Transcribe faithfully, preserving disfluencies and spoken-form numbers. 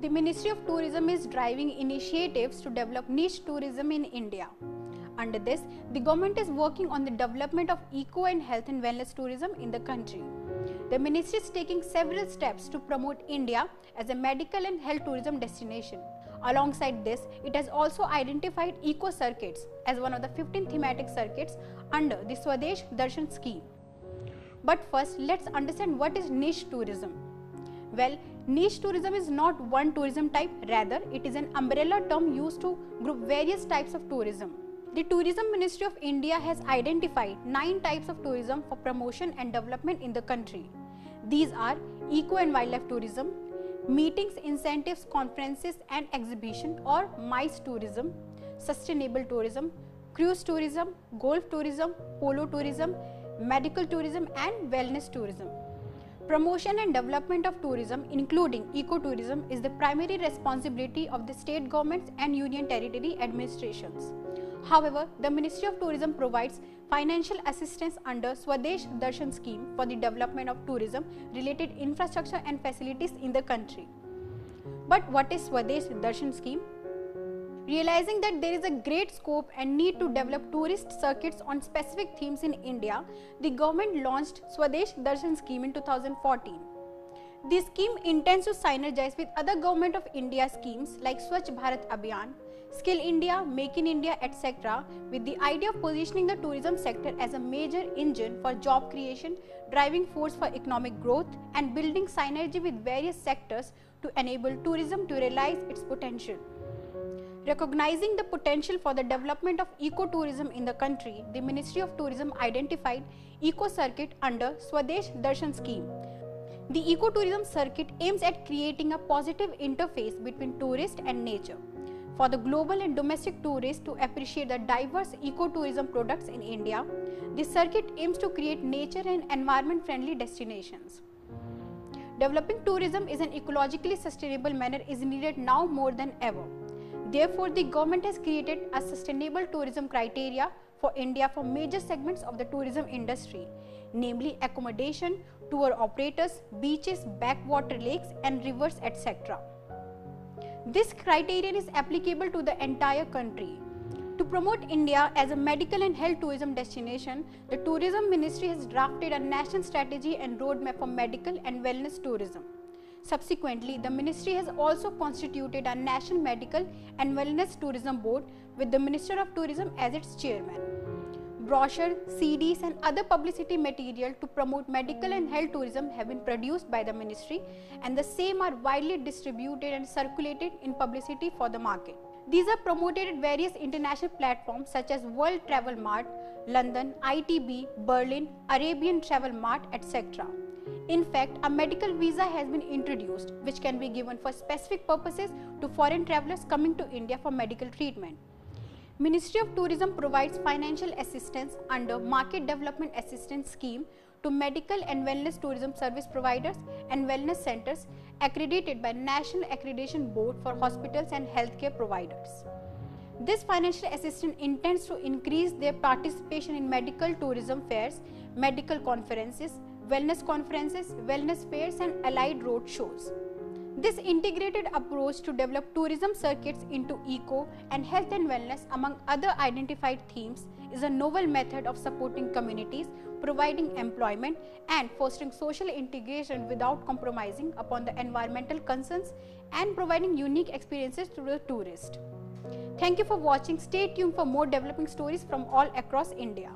The Ministry of Tourism is driving initiatives to develop niche tourism in India. Under this, the government is working on the development of eco and health and wellness tourism in the country. The ministry is taking several steps to promote India as a medical and health tourism destination. Alongside this, it has also identified eco circuits as one of the fifteen thematic circuits under the Swadesh Darshan Scheme. But first, let's understand what is niche tourism. Well, niche tourism is not one tourism type, rather it is an umbrella term used to group various types of tourism. The Tourism Ministry of India has identified nine types of tourism for promotion and development in the country. These are eco and wildlife tourism, meetings, incentives, conferences and exhibition or MICE tourism, sustainable tourism, cruise tourism, golf tourism, polo tourism, medical tourism and wellness tourism. Promotion and development of tourism, including ecotourism, is the primary responsibility of the state governments and union territory administrations. However, the Ministry of Tourism provides financial assistance under Swadesh Darshan Scheme for the development of tourism related infrastructure and facilities in the country. But what is Swadesh Darshan Scheme? Realizing that there is a great scope and need to develop tourist circuits on specific themes in India, the government launched Swadesh Darshan Scheme in two thousand fourteen. This scheme intends to synergize with other Government of India schemes like Swachh Bharat Abhiyan, Skill India, Make in India, et cetera, with the idea of positioning the tourism sector as a major engine for job creation, driving force for economic growth, and building synergy with various sectors to enable tourism to realize its potential. Recognizing the potential for the development of ecotourism in the country, the Ministry of Tourism identified Eco Circuit under Swadesh Darshan Scheme. The ecotourism circuit aims at creating a positive interface between tourist and nature for the global and domestic tourists to appreciate the diverse ecotourism products in India. This circuit aims to create nature and environment-friendly destinations. Developing tourism in an ecologically sustainable manner is needed now more than ever. Therefore, the government has created a sustainable tourism criteria for India for major segments of the tourism industry, namely accommodation, tour operators, beaches, backwater lakes and rivers, et cetera. This criterion is applicable to the entire country. To promote India as a medical and health tourism destination, the Tourism Ministry has drafted a national strategy and roadmap for medical and wellness tourism. Subsequently, the ministry has also constituted a National Medical and Wellness Tourism Board with the Minister of Tourism as its chairman. Brochures, C Ds and other publicity material to promote medical and health tourism have been produced by the ministry, and the same are widely distributed and circulated in publicity for the market. These are promoted at various international platforms such as World Travel Mart, London, I T B, Berlin, Arabian Travel Mart, et cetera. In fact, a medical visa has been introduced which can be given for specific purposes to foreign travelers coming to India for medical treatment. Ministry of Tourism provides financial assistance under Market Development Assistance Scheme to medical and wellness tourism service providers and wellness centers accredited by National Accreditation Board for Hospitals and Healthcare Providers. This financial assistance intends to increase their participation in medical tourism fairs, medical conferences, wellness conferences, wellness fairs and allied road shows. This integrated approach to develop tourism circuits into eco and health and wellness among other identified themes is a novel method of supporting communities, providing employment and fostering social integration without compromising upon the environmental concerns and providing unique experiences to the tourist. Thank you for watching. Stay tuned for more developing stories from all across India.